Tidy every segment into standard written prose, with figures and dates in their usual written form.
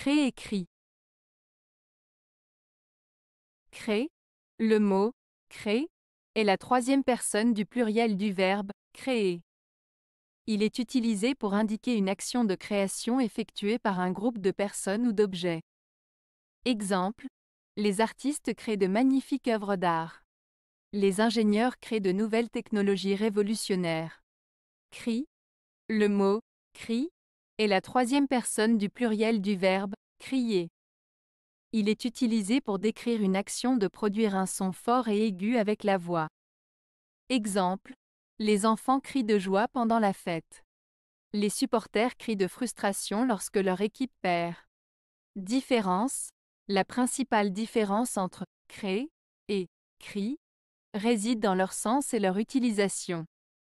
Crée écrit. Crée. Le mot « créer » est la troisième personne du pluriel du verbe « créer ». Il est utilisé pour indiquer une action de création effectuée par un groupe de personnes ou d'objets. Exemple, les artistes créent de magnifiques œuvres d'art. Les ingénieurs créent de nouvelles technologies révolutionnaires. Crie. Le mot « crie » est la troisième personne du pluriel du verbe « crier ». Il est utilisé pour décrire une action de produire un son fort et aigu avec la voix. Exemple, les enfants crient de joie pendant la fête. Les supporters crient de frustration lorsque leur équipe perd. Différence, la principale différence entre « créer » et « crie » réside dans leur sens et leur utilisation.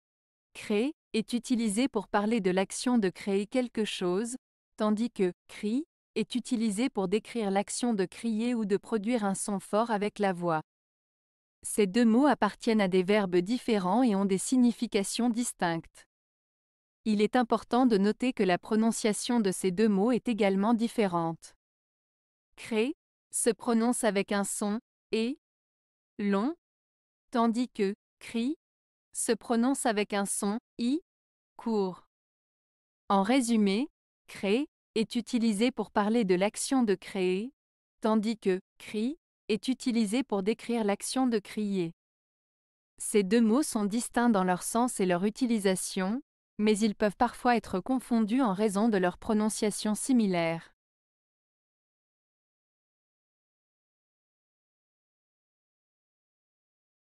« Créer » est utilisé pour parler de l'action de créer quelque chose, tandis que « crie » est utilisé pour décrire l'action de crier ou de produire un son fort avec la voix. Ces deux mots appartiennent à des verbes différents et ont des significations distinctes. Il est important de noter que la prononciation de ces deux mots est également différente. Créer se prononce avec un son et long, tandis que crie se prononce avec un son i court. En résumé, créer est utilisé pour parler de l'action de créer, tandis que « crie » est utilisé pour décrire l'action de crier. Ces deux mots sont distincts dans leur sens et leur utilisation, mais ils peuvent parfois être confondus en raison de leur prononciation similaire.